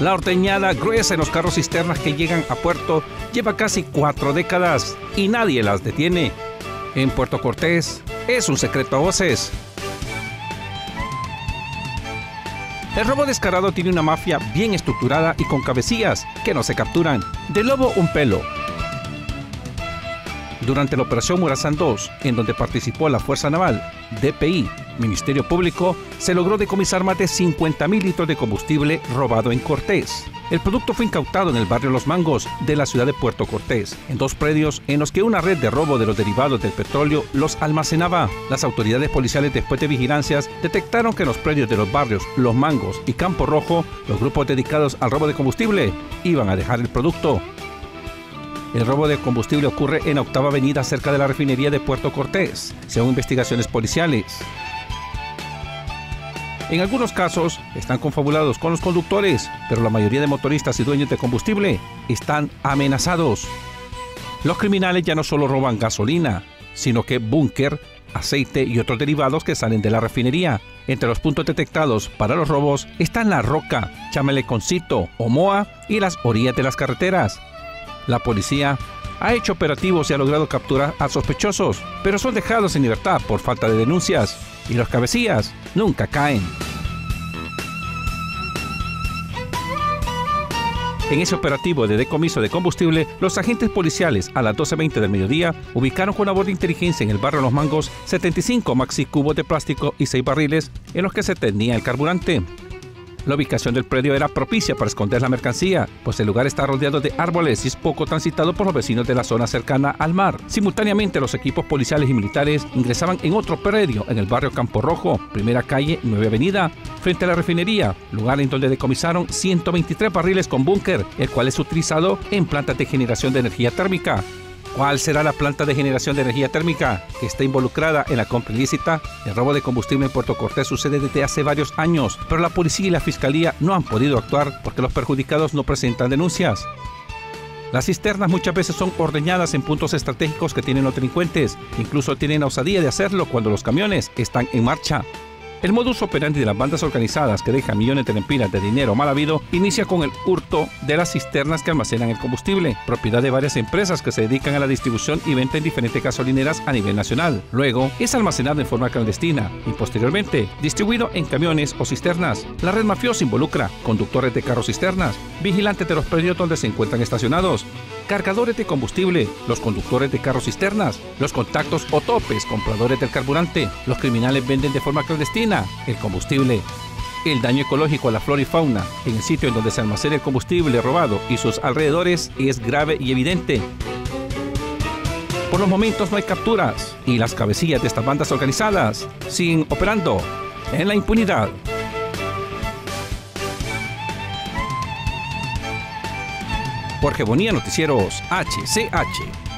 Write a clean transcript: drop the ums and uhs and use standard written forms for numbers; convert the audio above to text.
La ordeñada gruesa en los carros cisternas que llegan a puerto lleva casi 4 décadas y nadie las detiene. En Puerto Cortés es un secreto a voces. El robo descarado tiene una mafia bien estructurada y con cabecillas que no se capturan. De lobo un pelo. Durante la operación Murazán 2, en donde participó la Fuerza Naval, DPI, Ministerio Público, se logró decomisar más de 50.000 litros de combustible robado en Cortés. El producto fue incautado en el barrio Los Mangos de la ciudad de Puerto Cortés, en 2 predios en los que una red de robo de los derivados del petróleo los almacenaba. Las autoridades policiales, después de vigilancias, detectaron que en los predios de los barrios Los Mangos y Campo Rojo, los grupos dedicados al robo de combustible iban a dejar el producto. El robo de combustible ocurre en Octava Avenida, cerca de la refinería de Puerto Cortés, según investigaciones policiales. En algunos casos están confabulados con los conductores, pero la mayoría de motoristas y dueños de combustible están amenazados. Los criminales ya no solo roban gasolina, sino que búnker, aceite y otros derivados que salen de la refinería. Entre los puntos detectados para los robos están La Roca, Chameleconcito, Omoa y las orillas de las carreteras. La policía ha hecho operativos y ha logrado capturar a sospechosos, pero son dejados en libertad por falta de denuncias, y los cabecillas nunca caen. En ese operativo de decomiso de combustible, los agentes policiales a las 12:20 del mediodía ubicaron con labor de inteligencia en el barrio Los Mangos 75 maxi cubos de plástico y 6 barriles en los que se tenía el carburante. La ubicación del predio era propicia para esconder la mercancía, pues el lugar está rodeado de árboles y es poco transitado por los vecinos de la zona cercana al mar. Simultáneamente, los equipos policiales y militares ingresaban en otro predio, en el barrio Campo Rojo, primera calle, 9 avenida, frente a la refinería, lugar en donde decomisaron 123 barriles con búnker, el cual es utilizado en plantas de generación de energía térmica. ¿Cuál será la planta de generación de energía térmica que está involucrada en la compra ilícita? El robo de combustible en Puerto Cortés sucede desde hace varios años, pero la policía y la fiscalía no han podido actuar porque los perjudicados no presentan denuncias. Las cisternas muchas veces son ordeñadas en puntos estratégicos que tienen los delincuentes, incluso tienen la osadía de hacerlo cuando los camiones están en marcha. El modus operandi de las bandas organizadas que dejan millones de lempiras de dinero mal habido inicia con el hurto de las cisternas que almacenan el combustible, propiedad de varias empresas que se dedican a la distribución y venta en diferentes gasolineras a nivel nacional. Luego, es almacenado en forma clandestina y posteriormente distribuido en camiones o cisternas. La red mafiosa involucra conductores de carros cisternas, vigilantes de los predios donde se encuentran estacionados, cargadores de combustible, los conductores de carros cisternas, los contactos o topes, compradores del carburante. Los criminales venden de forma clandestina el combustible. El daño ecológico a la flora y fauna en el sitio en donde se almacena el combustible robado y sus alrededores es grave y evidente. Por los momentos no hay capturas y las cabecillas de estas bandas organizadas siguen operando en la impunidad. Jorge Bonilla, Noticieros HCH.